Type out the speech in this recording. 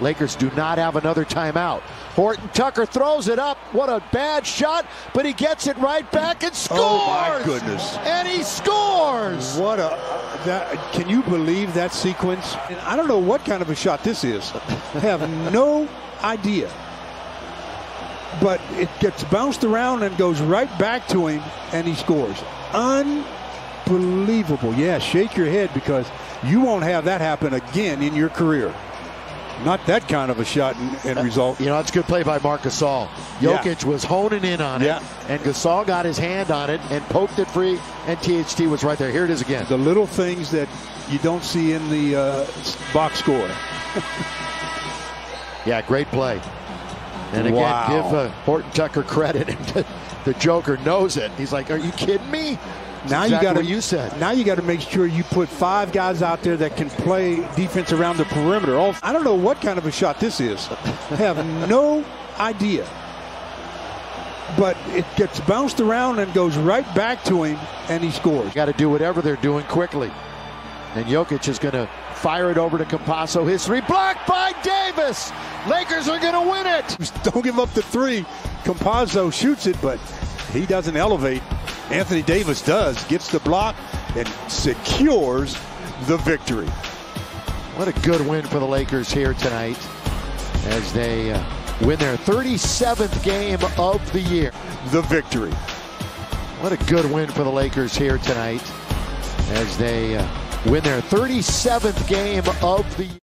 Lakers do not have another timeout. Horton-Tucker throws it up. What a bad shot, but he gets it right back and scores! Oh, my goodness. And he scores! Can you believe that sequence? And I don't know what kind of a shot this is. I have no idea. But it gets bounced around and goes right back to him, and he scores. Unbelievable. Yeah, shake your head because you won't have that happen again in your career. Not that kind of a shot and result. You know, it's a good play by Mark Gasol. Jokic was honing in on it, and Gasol got his hand on it and poked it free, and THT was right there. Here it is again. The little things that you don't see in the box score. Yeah, great play. And again, give Horton-Tucker credit. The Joker knows it. He's like, are you kidding me? Now exactly you got what you said. Now you got to make sure you put 5 guys out there that can play defense around the perimeter. I don't know what kind of a shot this is. I have no idea. But it gets bounced around and goes right back to him, and he scores. You got to do whatever they're doing quickly. And Jokic is going to fire it over to Campazzo. His 3 blocked by Davis. Lakers are going to win it. Don't give up the 3. Campazzo shoots it, but he doesn't elevate. Anthony Davis does, gets the block, and secures the victory. What a good win for the Lakers here tonight as they win their 37th game of the year. The victory. What a good win for the Lakers here tonight as they win their 37th game of the year.